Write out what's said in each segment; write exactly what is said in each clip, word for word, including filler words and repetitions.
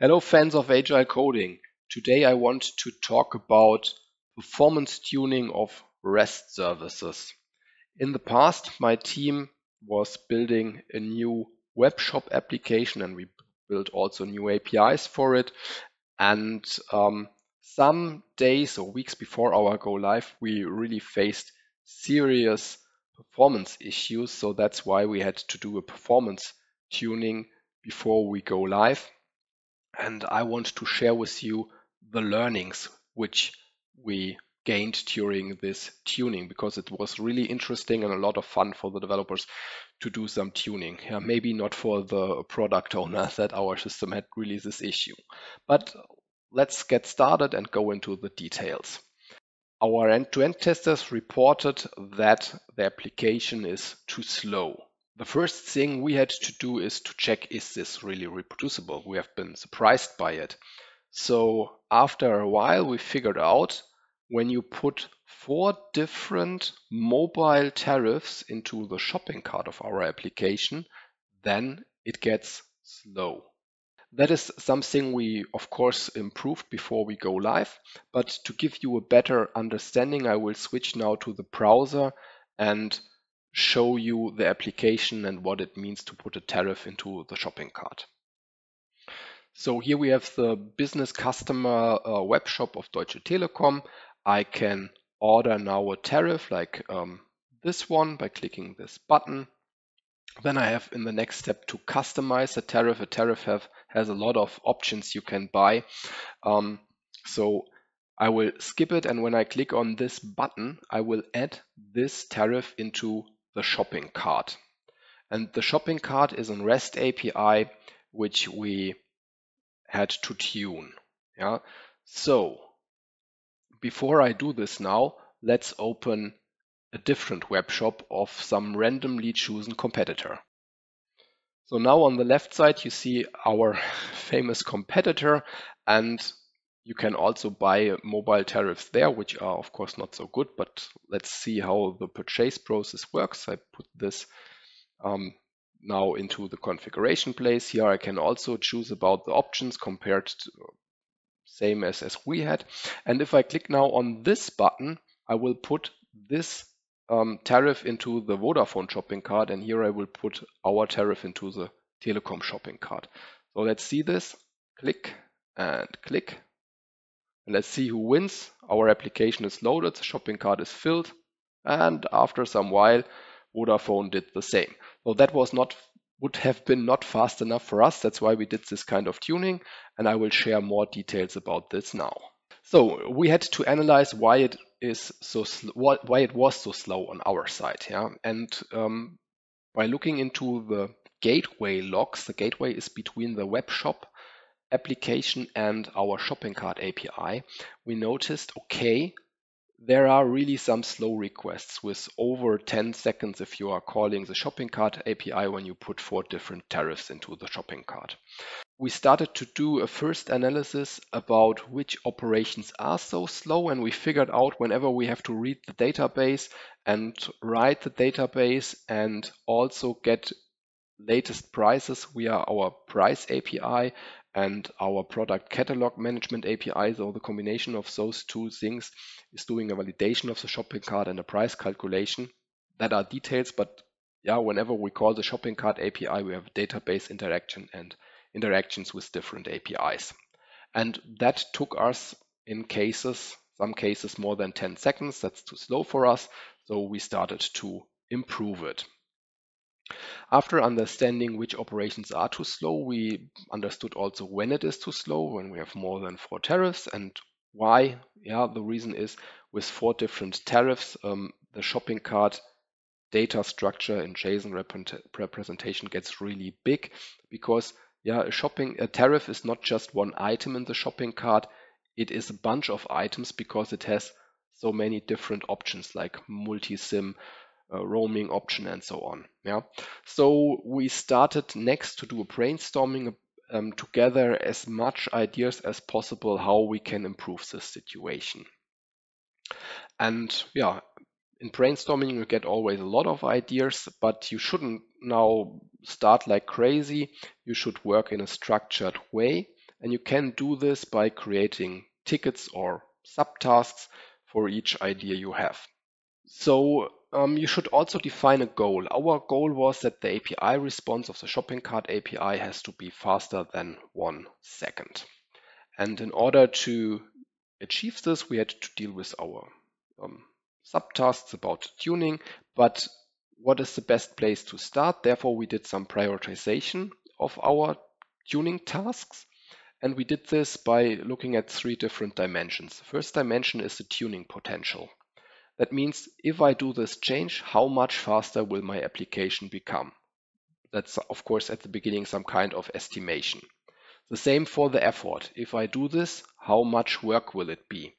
Hello fans of Agile Coding. Today I want to talk about performance tuning of REST services. In the past, my team was building a new web shop application and we built also new A P Is for it. And um, some days or weeks before our go live, we really faced serious performance issues. So that's why we had to do a performance tuning before we go live. And I want to share with you the learnings which we gained during this tuning, because it was really interesting and a lot of fun for the developers to do some tuning. Yeah, maybe not for the product owner that our system had really this issue. But let's get started and go into the details. Our end-to-end testers reported that the application is too slow. The first thing we had to do is to check, is this really reproducible? We have been surprised by it. So after a while, we figured out when you put four different mobile tariffs into the shopping cart of our application, then it gets slow. That is something we, of course, improved before we go live. But to give you a better understanding, I will switch now to the browser and show you the application and what it means to put a tariff into the shopping cart. So here we have the business customer uh, web shop of Deutsche Telekom. I can order now a tariff like um, this one by clicking this button. Then I have in the next step to customize a tariff. A tariff have, has a lot of options you can buy. Um, so I will skip it, and when I click on this button, I will add this tariff into the shopping cart. And the shopping cart is an REST A P I which we had to tune. Yeah. So before I do this now, let's open a different web shop of some randomly chosen competitor. So now on the left side you see our famous competitor, and you can also buy mobile tariffs there, which are of course not so good, but let's see how the purchase process works. I put this um, now into the configuration place. Here I can also choose about the options compared to same as, as we had. And if I click now on this button, I will put this um, tariff into the Vodafone shopping cart, and here I will put our tariff into the Telekom shopping cart. So let's see this. Click and click. And let's see who wins. Our application is loaded, the shopping cart is filled, and after some while Vodafone did the same. So that was not would have been not fast enough for us. That's why we did this kind of tuning, and I will share more details about this now. So we had to analyze why it is so why it was so slow on our side. Yeah, and um, by looking into the gateway logs, the gateway is between the web shop application and our shopping cart A P I, we noticed, okay, there are really some slow requests with over ten seconds if you are calling the shopping cart A P I when you put four different tariffs into the shopping cart. We started to do a first analysis about which operations are so slow, and we figured out whenever we have to read the database and write the database and also get latest prices via our price A P I and our product catalog management A P I. So the combination of those two things is doing a validation of the shopping cart and a price calculation. That are details, but yeah, whenever we call the shopping cart A P I, we have database interaction and interactions with different A P Is. And that took us in cases, some cases more than ten seconds. That's too slow for us. So we started to improve it. After understanding which operations are too slow, we understood also when it is too slow, when we have more than four tariffs, and why. Yeah, the reason is with four different tariffs, um, the shopping cart data structure in JSON rep- representation gets really big, because yeah, a shopping a tariff is not just one item in the shopping cart. It is a bunch of items because it has so many different options like multi-SIM, Uh, roaming option, and so on. Yeah. So we started next to do a brainstorming um, to gather as much ideas as possible how we can improve this situation. And yeah, in brainstorming you get always a lot of ideas, but you shouldn't now start like crazy. You should work in a structured way And you can do this by creating tickets or subtasks for each idea you have. So um, you should also define a goal. Our goal was that the A P I response of the shopping cart A P I has to be faster than one second. And in order to achieve this, we had to deal with our um, subtasks about tuning, but what is the best place to start? Therefore, we did some prioritization of our tuning tasks. And we did this by looking at three different dimensions. The first dimension is the tuning potential. That means if I do this change, how much faster will my application become? That's, of course, at the beginning some kind of estimation. The same for the effort. If I do this, how much work will it be?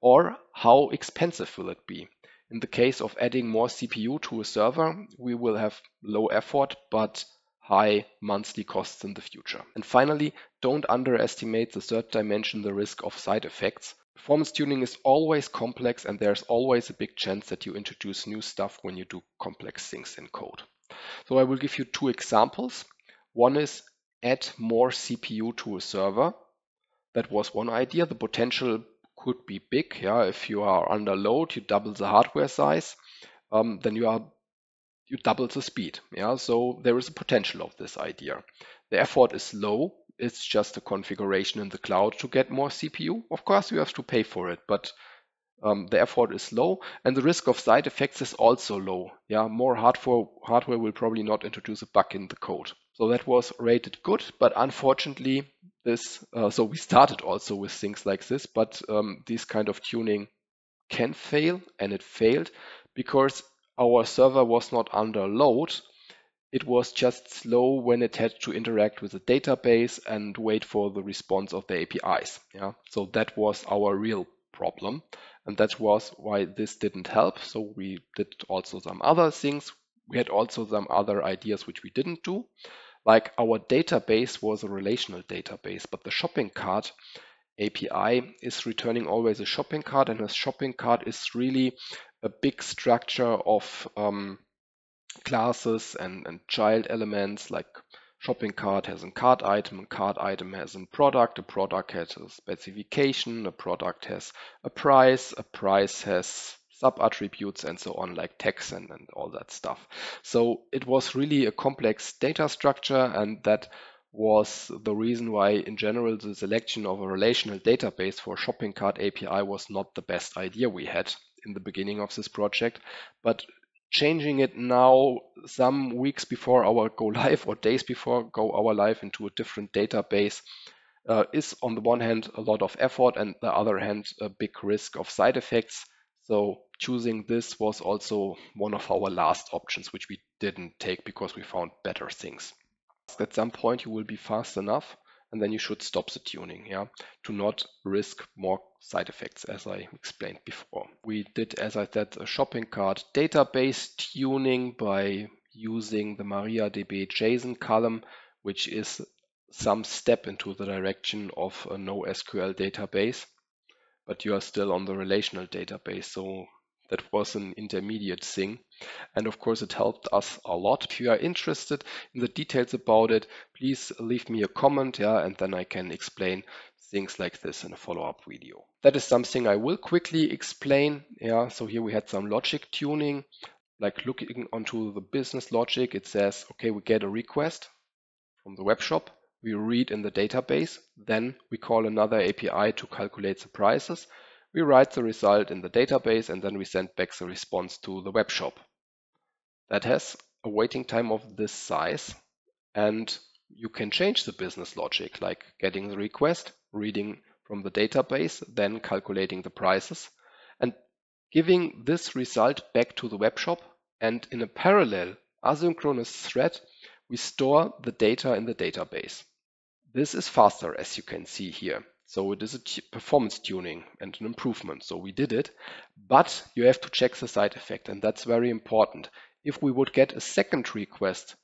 Or how expensive will it be? In the case of adding more C P U to a server, we will have low effort, but high monthly costs in the future. And finally, don't underestimate the third dimension, the risk of side effects. Performance tuning is always complex, and there's always a big chance that you introduce new stuff when you do complex things in code. So I will give you two examples. One is add more C P U to a server. That was one idea. The potential could be big. Yeah, if you are under load, you double the hardware size, um, then you are you double the speed. Yeah, so there is a potential of this idea. The effort is low. It's just a configuration in the cloud to get more C P U. Of course, you have to pay for it, but um, the effort is low, and the risk of side effects is also low. Yeah, more hardware hardware will probably not introduce a bug in the code. So that was rated good, but unfortunately, this. Uh, so we started also with things like this, but um, this kind of tuning can fail, and it failed because our server was not under load. It was just slow when it had to interact with the database and wait for the response of the A P Is. Yeah? So that was our real problem. And that was why this didn't help. So we did also some other things. We had also some other ideas which we didn't do. Like our database was a relational database, but the shopping cart A P I is returning always a shopping cart, and a shopping cart is really a big structure of um, classes and, and child elements, like shopping cart has a cart item, a cart item has a product, a product has a specification, a product has a price, a price has sub-attributes and so on, like tags and, and all that stuff. So it was really a complex data structure, and that was the reason why, in general, the selection of a relational database for shopping cart A P I was not the best idea we had in the beginning of this project. But changing it now, some weeks before our go live or days before go our live, into a different database uh, is on the one hand a lot of effort, and the other hand a big risk of side effects. So choosing this was also one of our last options, which we didn't take because we found better things. At some point you will be fast enough, and then you should stop the tuning, yeah, to not risk more side effects, as I explained before. We did, as I said, a shopping cart database tuning by using the MariaDB JSON column, which is some step into the direction of a NoSQL database, but you are still on the relational database, so that was an intermediate thing. And of course, it helped us a lot. If you are interested in the details about it, please leave me a comment, yeah, and then I can explain things like this in a follow-up video. That is something I will quickly explain. Yeah, so here we had some logic tuning, like looking onto the business logic. It says, okay, we get a request from the web shop. We read in the database. Then we call another A P I to calculate the prices. We write the result in the database, and then we send back the response to the web shop. That has a waiting time of this size, and you can change the business logic, like getting the request, reading from the database, then calculating the prices, and giving this result back to the web shop. And in a parallel asynchronous thread, we store the data in the database. This is faster, as you can see here. So it is a performance tuning and an improvement. So we did it, but you have to check the side effect, and that's very important. If we would get a second request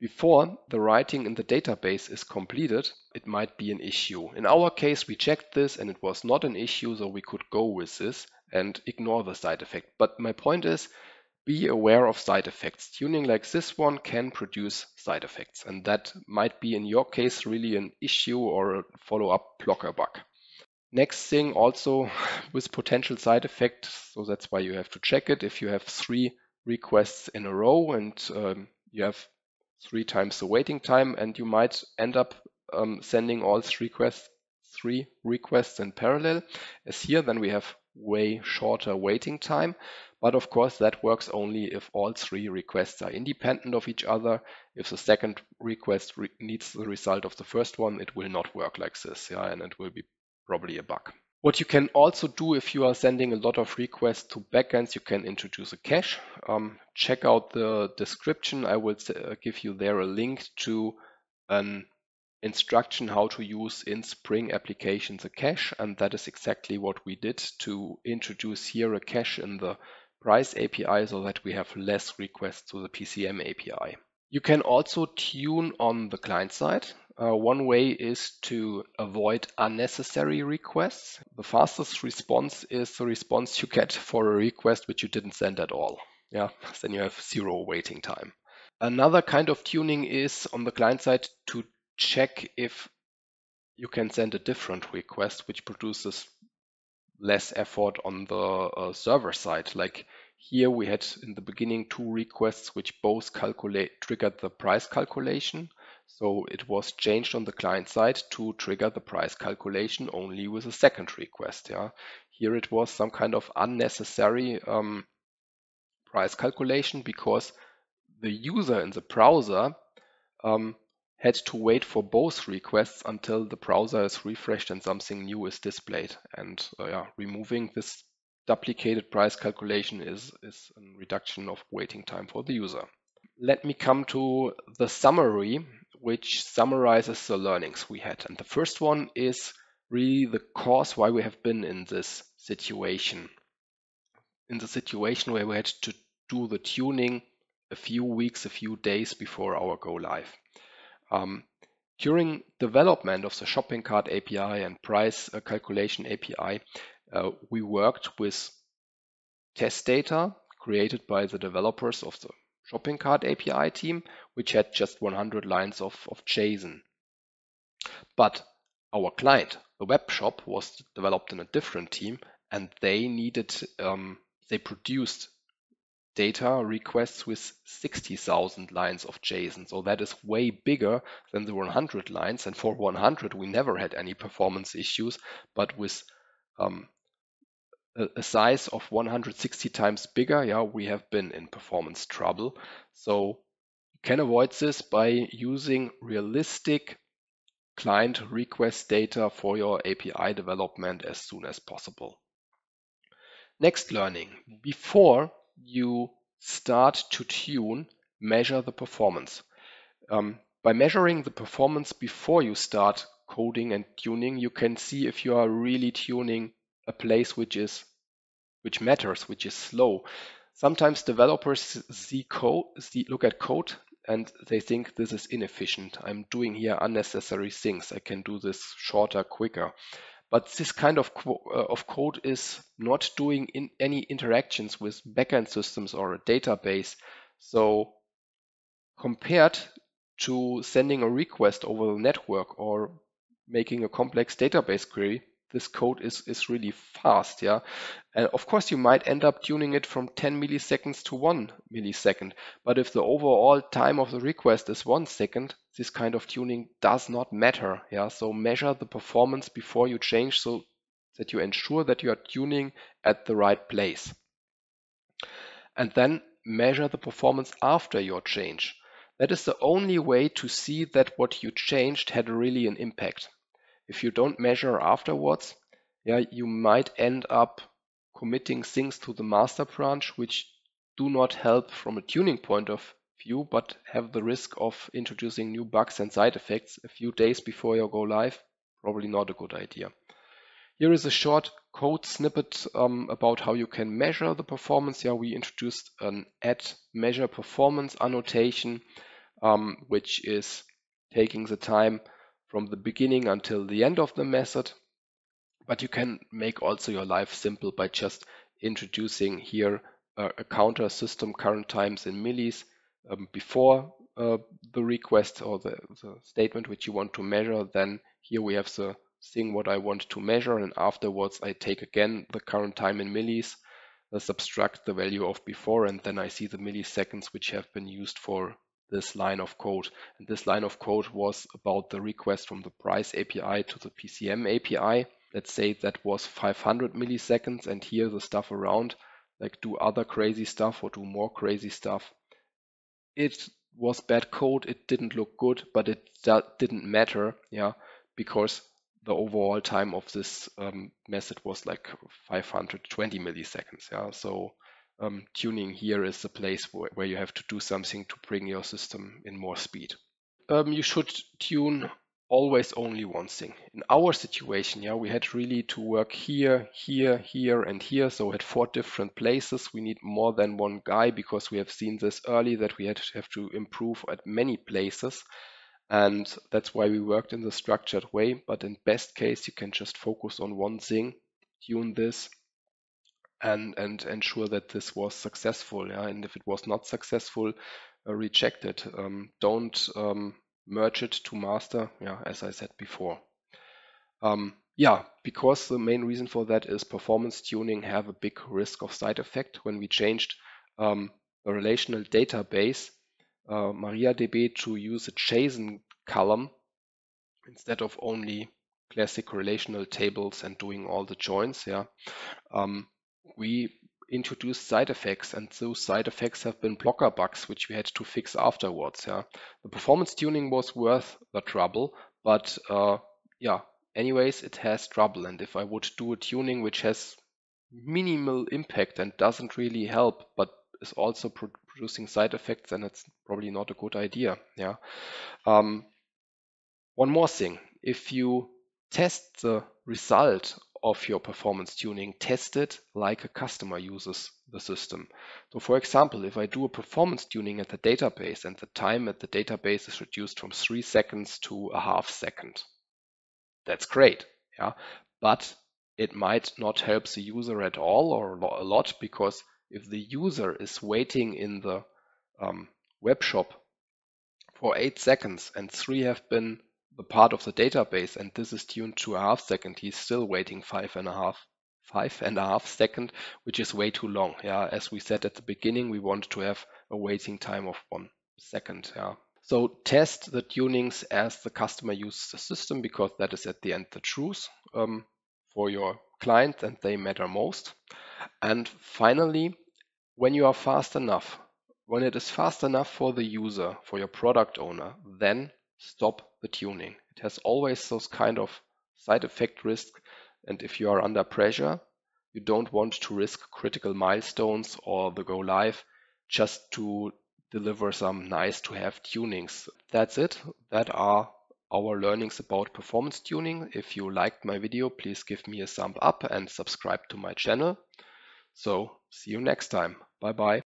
before the writing in the database is completed, it might be an issue. In our case, we checked this and it was not an issue, so we could go with this and ignore the side effect. But my point is, be aware of side effects. Tuning like this one can produce side effects, and that might be in your case really an issue or a follow-up blocker bug. Next thing also with potential side effects, so that's why you have to check it. If you have three requests in a row and um, you have three times the waiting time, and you might end up um, sending all three requests, three requests in parallel, as here, then we have way shorter waiting time. But of course, that works only if all three requests are independent of each other. If the second request re needs the result of the first one, it will not work like this, yeah, and it will be probably a bug. What you can also do if you are sending a lot of requests to backends, you can introduce a cache. Um, check out the description. I will give you there a link to an instruction how to use in Spring applications a cache, and that is exactly what we did to introduce here a cache in the price A P I so that we have less requests to the P C M A P I. You can also tune on the client side. Uh, one way is to avoid unnecessary requests. The fastest response is the response you get for a request which you didn't send at all. Yeah, then you have zero waiting time. Another kind of tuning is on the client side to check if you can send a different request which produces less effort on the uh, server side. Like here we had in the beginning two requests which both calculate triggered the price calculation. So it was changed on the client side to trigger the price calculation only with a second request. Yeah, here it was some kind of unnecessary um, price calculation because the user in the browser um, had to wait for both requests until the browser is refreshed and something new is displayed. And uh, yeah, removing this duplicated price calculation is, is a reduction of waiting time for the user. Let me come to the summary, which summarizes the learnings we had. And the first one is really the cause why we have been in this situation. In the situation where we had to do the tuning a few weeks, a few days before our go live. Um, during development of the shopping cart A P I and price calculation A P I, uh, we worked with test data created by the developers of the shopping cart A P I team, which had just one hundred lines of, of JSON. But our client, the web shop, was developed in a different team, and they needed, um, they produced data requests with sixty thousand lines of JSON. So that is way bigger than the one hundred lines. And for one hundred, we never had any performance issues, but with um, a size of one hundred sixty times bigger, yeah, we have been in performance trouble. So you can avoid this by using realistic client request data for your A P I development as soon as possible. Next learning, before you start to tune, measure the performance. Um, by measuring the performance before you start coding and tuning, you can see if you are really tuning a place which is which matters, which is slow. Sometimes developers see code, see, look at code, and they think this is inefficient. I'm doing here unnecessary things. I can do this shorter, quicker. But this kind of co uh, of code is not doing in any interactions with backend systems or a database. So compared to sending a request over the network or making a complex database query, this code is, is really fast, yeah. And of course, you might end up tuning it from ten milliseconds to one millisecond. But if the overall time of the request is one second, this kind of tuning does not matter, yeah. So measure the performance before you change so that you ensure that you are tuning at the right place. And then measure the performance after your change. That is the only way to see that what you changed had really an impact. If you don't measure afterwards, yeah, you might end up committing things to the master branch which do not help from a tuning point of view, but have the risk of introducing new bugs and side effects a few days before you go live. Probably not a good idea. Here is a short code snippet um, about how you can measure the performance. Yeah, we introduced an add measure performance annotation, um, which is taking the time from the beginning until the end of the method. But you can make also your life simple by just introducing here uh, a counter system current times in millis um, before uh, the request or the, the statement which you want to measure, then here we have the thing what I want to measure, and afterwards I take again the current time in millis, uh, subtract the value of before, and then I see the milliseconds which have been used for this line of code. And this line of code was about the request from the price A P I to the P C M A P I. Let's say that was five hundred milliseconds, and here the stuff around, like do other crazy stuff or do more crazy stuff. It was bad code, it didn't look good, but it didn't matter, yeah, because the overall time of this um, method was like five hundred twenty milliseconds, yeah. So um, tuning here is the place where, where you have to do something to bring your system in more speed. Um, you should tune always only one thing. In our situation, yeah, we had really to work here, here, here, and here. So we had four different places. We need more than one guy because we have seen this early that we had to have to improve at many places. And that's why we worked in the structured way. But in best case, you can just focus on one thing, tune this, and and ensure that this was successful. Yeah? And if it was not successful, uh, reject it. Um, don't um, merge it to master, yeah, as I said before. Um, yeah, because the main reason for that is performance tuning have a big risk of side effect. When we changed um, a relational database, uh, MariaDB, to use a JSON column instead of only classic relational tables and doing all the joins, yeah, um, we introduced side effects, and those side effects have been blocker bugs which we had to fix afterwards, yeah. The performance tuning was worth the trouble, but uh, yeah, anyways, it has trouble, and if I would do a tuning which has minimal impact and doesn't really help but is also pro producing side effects, then it's probably not a good idea, yeah. Um, one more thing, if you test the result of your performance tuning, test it like a customer uses the system. So for example, if I do a performance tuning at the database and the time at the database is reduced from three seconds to a half second, that's great, yeah, but it might not help the user at all or a lot, because if the user is waiting in the um, web shop for eight seconds and three have been the part of the database, and this is tuned to a half second, he's still waiting five and a half, five and a half second, which is way too long. Yeah, as we said at the beginning, we want to have a waiting time of one second. Yeah, so test the tunings as the customer uses the system, because that is at the end the truth um, for your client, and they matter most. And finally, when you are fast enough, when it is fast enough for the user, for your product owner, then stop the tuning. It has always those kind of side effect risk, and if you are under pressure, you don't want to risk critical milestones or the go live just to deliver some nice to have tunings. That's it. That are our learnings about performance tuning. If you liked my video, please give me a thumb up and subscribe to my channel. So see you next time. Bye bye.